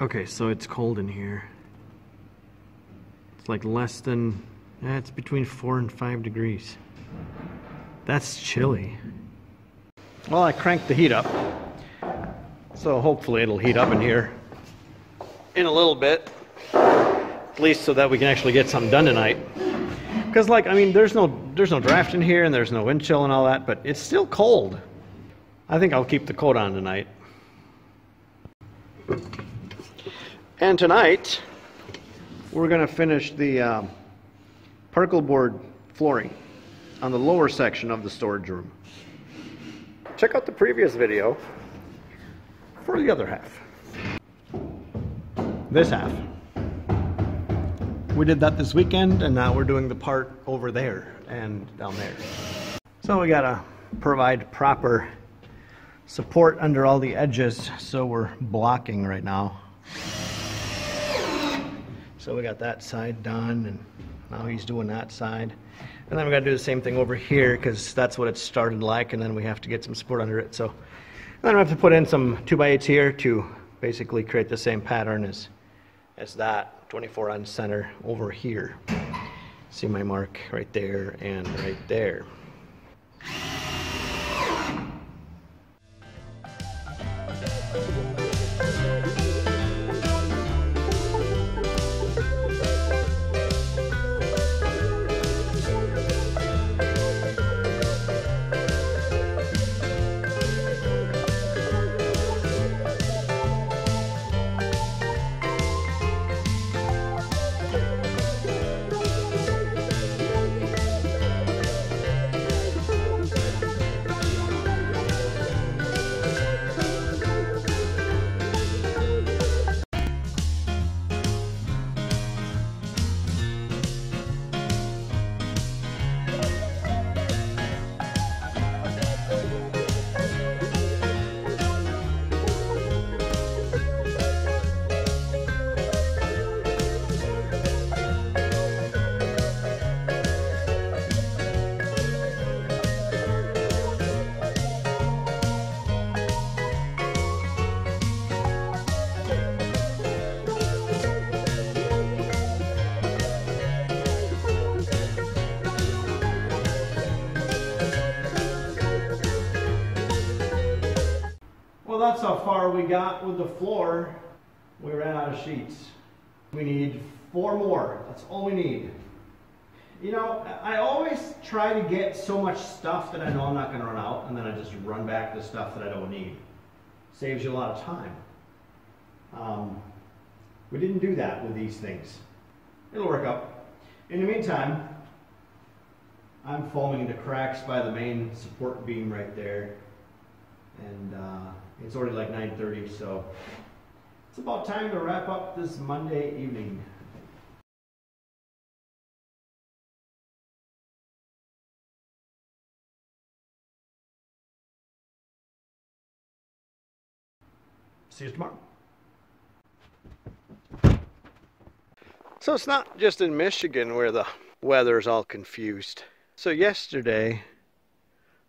Okay, so it's cold in here. It's like less than, it's between 4 and 5 degrees. That's chilly. Well, I cranked the heat up, so hopefully it'll heat up in here in a little bit, at least so that we can actually get something done tonight. Because, like, I mean, there's no draft in here, and there's no wind chill and all that, but it's still cold. I think I'll keep the coat on tonight. And tonight, we're going to finish the parkelboard flooring on the lower section of the storage room. Check out the previous video for the other half. This half. We did that this weekend, and now we're doing the part over there and down there. So we gotta provide proper support under all the edges, so we're blocking right now. So we got that side done, and now he's doing that side. And then we gotta do the same thing over here, because that's what it started like, and then we have to get some support under it. So then I have to put in some 2x8s here to basically create the same pattern as that. 24 on center over here. See my mark right there and right there. Well, that's how far we got with the floor. We ran out of sheets. We need 4 more. That's all we need. You know, I always try to get so much stuff that I know I'm not going to run out, and then I just run back the stuff that I don't need. Saves you a lot of time. We didn't do that with these things. It'll work out. In the meantime, I'm foaming the cracks by the main support beam right there. And it's already like 9:30, so it's about time to wrap up this Monday evening. See you tomorrow. So it's not just in Michigan where the weather's all confused. So yesterday,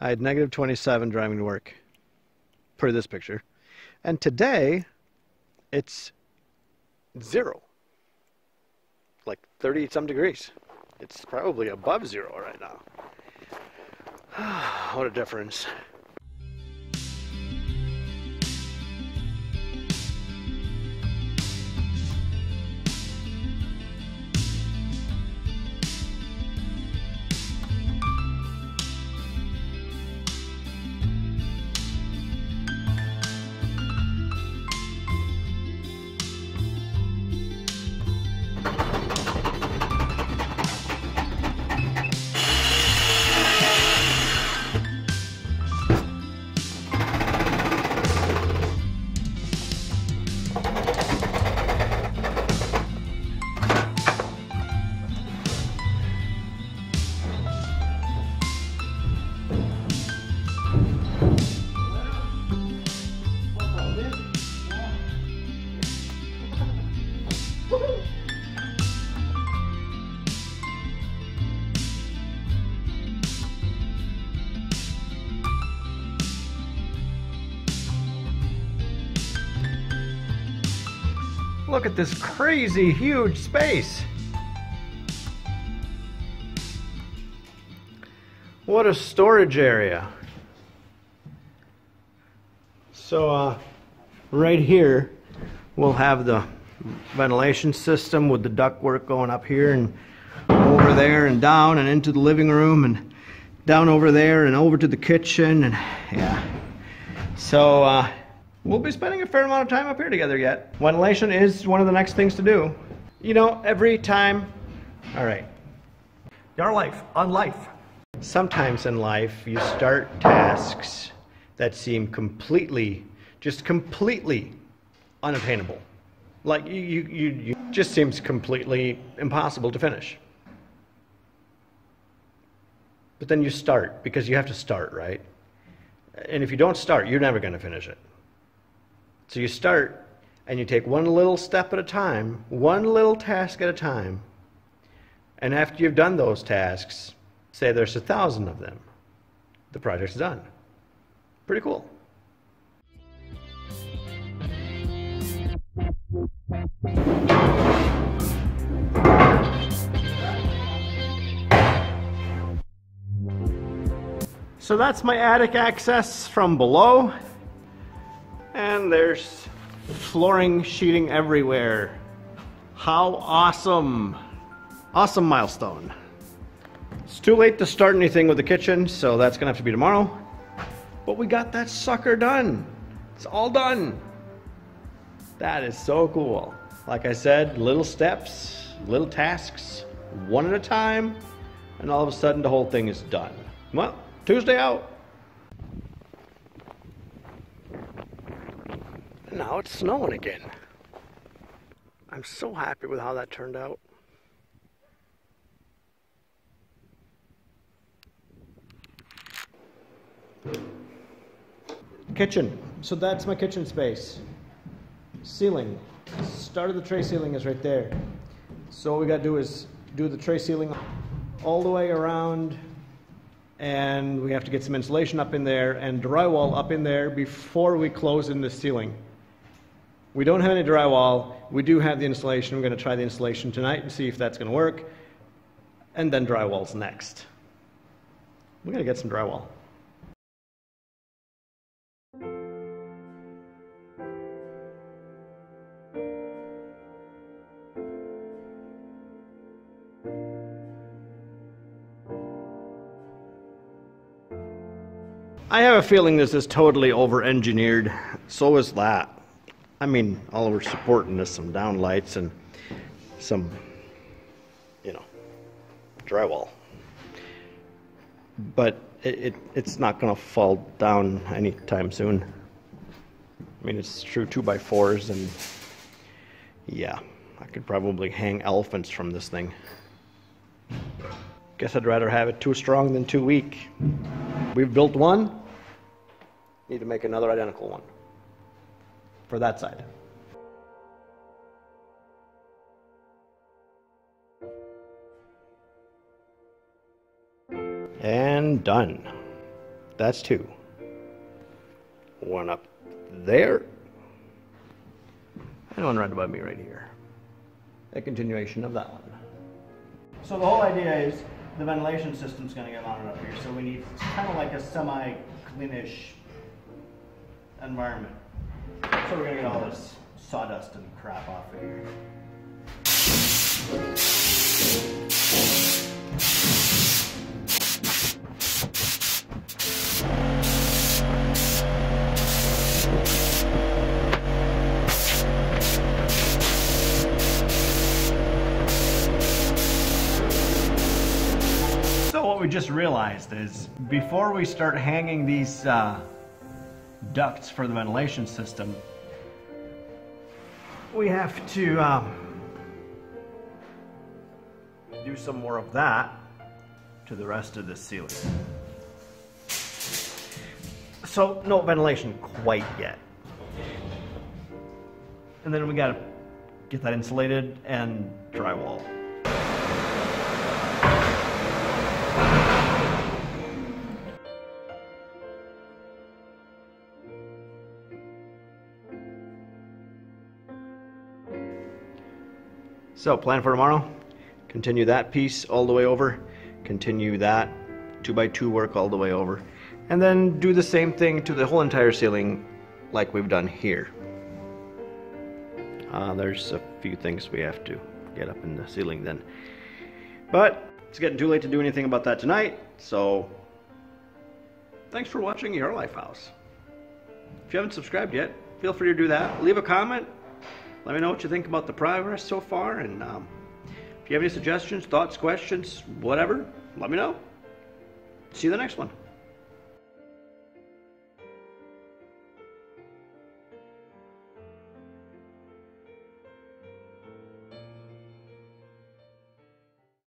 I had -27 driving to work. Per this picture. And today, it's 0. Like 30 some degrees. It's probably above 0 right now. What a difference. Look at this crazy huge space. What a storage area. So right here we'll have the ventilation system with the ductwork going up here and over there and down and into the living room and down over there and over to the kitchen. And yeah, so we'll be spending a fair amount of time up here together yet. Ventilation is one of the next things to do. You know, every time. All right, Jarleif on life. Sometimes in life you start tasks that seem completely unattainable. Like you just seems completely impossible to finish. But then you start, because you have to start, right? And if you don't start, you're never going to finish it. So you start and you take one little step at a time, one little task at a time. And after you've done those tasks, say there's 1,000 of them, the project's done. Pretty cool. So that's my attic access from below, and there's flooring, sheeting everywhere. How awesome! Awesome milestone. It's too late to start anything with the kitchen, so that's gonna have to be tomorrow. But we got that sucker done. It's all done. That is so cool. Like I said, little steps, little tasks, one at a time, and all of a sudden the whole thing is done. Well, Tuesday out. Now it's snowing again. I'm so happy with how that turned out. Kitchen. So that's my kitchen space. Ceiling. Start of the tray ceiling is right there. So what we got to do is do the tray ceiling all the way around, and we have to get some insulation up in there and drywall up in there before we close in the ceiling. We don't have any drywall. We do have the insulation. We're going to try the insulation tonight and see if that's going to work. And then drywall's next. We're going to get some drywall. I have a feeling this is totally over-engineered. So is that. I mean, all we're supporting is some downlights and some, you know, drywall. But it's not going to fall down anytime soon. I mean, it's true 2x4s, and yeah, I could probably hang elephants from this thing. Guess I'd rather have it too strong than too weak. We've built one, need to make another identical one for that side. And done. That's two. One up there, and one right above me right here. A continuation of that one. So the whole idea is the ventilation system's going to get mounted up here, so we need kind of like a semi-cleanish environment. So we're going to get all this sawdust and crap off of here. So what we just realized is before we start hanging these ducts for the ventilation system, we have to do some more of that to the rest of the ceiling. So no ventilation quite yet. And then we gotta get that insulated and drywall. So plan for tomorrow, continue that piece all the way over, continue that 2x2 work all the way over, and then do the same thing to the whole entire ceiling like we've done here. There's a few things we have to get up in the ceiling then, but it's getting too late to do anything about that tonight. So thanks for watching Jarleif House. If you haven't subscribed yet, feel free to do that. Leave a comment, let me know what you think about the progress so far, and if you have any suggestions, thoughts, questions, whatever, let me know. See you in the next one.